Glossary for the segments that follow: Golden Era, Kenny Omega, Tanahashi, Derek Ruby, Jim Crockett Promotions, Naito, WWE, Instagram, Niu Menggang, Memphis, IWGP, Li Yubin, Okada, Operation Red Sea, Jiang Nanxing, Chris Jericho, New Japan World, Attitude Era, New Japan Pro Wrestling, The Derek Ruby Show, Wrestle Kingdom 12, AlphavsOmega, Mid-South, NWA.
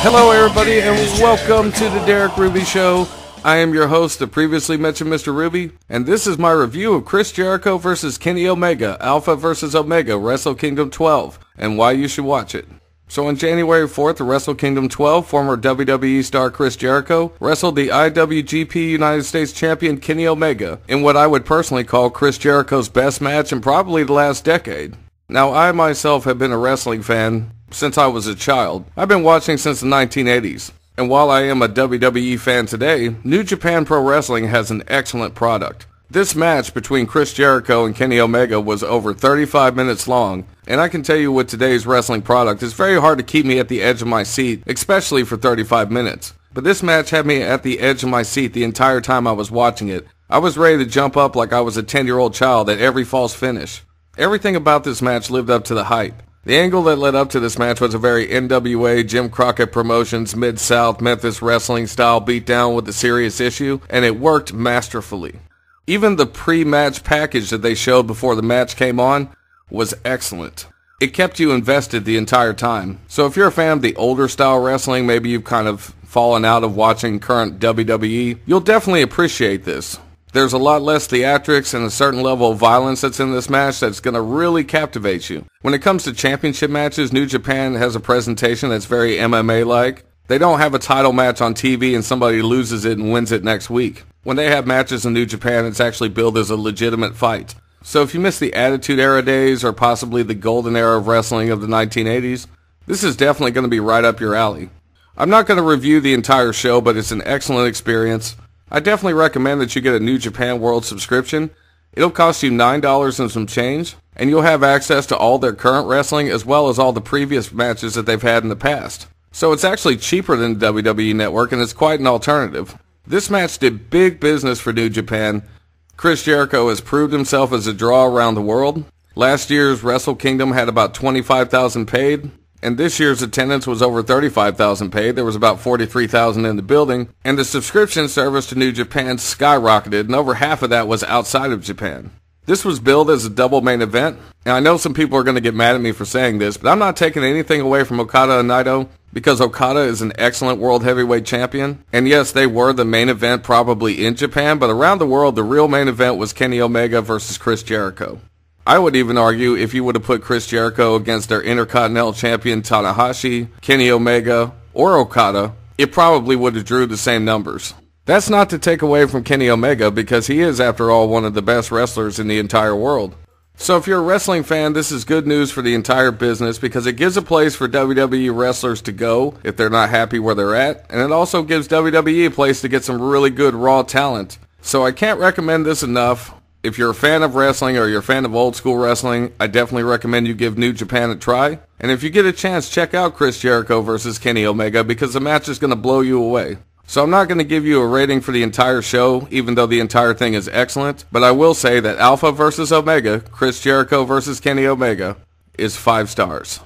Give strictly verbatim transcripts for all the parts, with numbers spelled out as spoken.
Hello, everybody, and welcome to The Derek Ruby Show. I am your host, the previously mentioned Mister Ruby, and this is my review of Chris Jericho versus Kenny Omega, Alpha versus Omega, Wrestle Kingdom twelve, and why you should watch it. So on January fourth, Wrestle Kingdom twelve, former W W E star Chris Jericho wrestled the I W G P United States champion Kenny Omega in what I would personally call Chris Jericho's best match in probably the last decade. Now, I myself have been a wrestling fan since I was a child. I've been watching since the nineteen eighties. And while I am a W W E fan today, New Japan Pro Wrestling has an excellent product. This match between Chris Jericho and Kenny Omega was over thirty-five minutes long, and I can tell you with today's wrestling product, it's very hard to keep me at the edge of my seat, especially for thirty-five minutes. But this match had me at the edge of my seat the entire time I was watching it. I was ready to jump up like I was a ten-year-old child at every false finish. Everything about this match lived up to the hype. The angle that led up to this match was a very N W A, Jim Crockett Promotions, Mid-South, Memphis wrestling style beatdown with a serious issue, and it worked masterfully. Even the pre-match package that they showed before the match came on was excellent. It kept you invested the entire time. So if you're a fan of the older style wrestling, maybe you've kind of fallen out of watching current W W E, you'll definitely appreciate this. There's a lot less theatrics and a certain level of violence that's in this match that's going to really captivate you. When it comes to championship matches, New Japan has a presentation that's very M M A-like. They don't have a title match on T V and somebody loses it and wins it next week. When they have matches in New Japan, it's actually billed as a legitimate fight. So if you miss the Attitude Era days or possibly the Golden Era of wrestling of the nineteen eighties, this is definitely going to be right up your alley. I'm not going to review the entire show, but it's an excellent experience. I definitely recommend that you get a New Japan World subscription. It'll cost you nine dollars and some change, and you'll have access to all their current wrestling as well as all the previous matches that they've had in the past. So it's actually cheaper than the W W E Network, and it's quite an alternative. This match did big business for New Japan. Chris Jericho has proved himself as a draw around the world. Last year's Wrestle Kingdom had about twenty-five thousand paid, and this year's attendance was over thirty-five thousand paid. There was about forty-three thousand in the building, and the subscription service to New Japan skyrocketed, and over half of that was outside of Japan. This was billed as a double main event, and I know some people are going to get mad at me for saying this, but I'm not taking anything away from Okada and Naito, because Okada is an excellent world heavyweight champion. And yes, they were the main event probably in Japan, but around the world, the real main event was Kenny Omega versus Chris Jericho. I would even argue if you would have put Chris Jericho against their Intercontinental Champion Tanahashi, Kenny Omega, or Okada, it probably would have drew the same numbers. That's not to take away from Kenny Omega because he is, after all, one of the best wrestlers in the entire world. So if you're a wrestling fan, this is good news for the entire business because it gives a place for W W E wrestlers to go if they're not happy where they're at, and it also gives W W E a place to get some really good raw talent. So I can't recommend this enough. If you're a fan of wrestling or you're a fan of old school wrestling, I definitely recommend you give New Japan a try. And if you get a chance, check out Chris Jericho versus Kenny Omega because the match is going to blow you away. So I'm not going to give you a rating for the entire show, even though the entire thing is excellent. But I will say that Alpha versus Omega, Chris Jericho versus Kenny Omega, is five stars.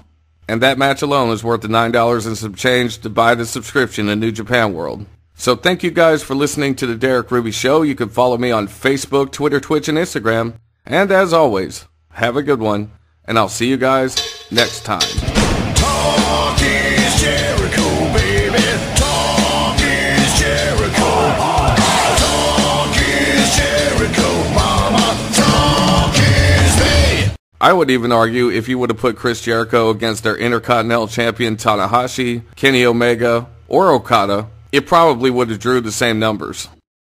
And that match alone is worth the nine dollars and some change to buy the subscription in New Japan World. So thank you guys for listening to The Derek Ruby Show. You can follow me on Facebook, Twitter, Twitch, and Instagram. And as always, have a good one, and I'll see you guys next time. Talk is Jericho, baby. Talk is Jericho. Talk is Jericho, mama. Talk is me. I would even argue if you would have put Chris Jericho against their Intercontinental Champion Tanahashi, Kenny Omega, or Okada, it probably would have drew the same numbers.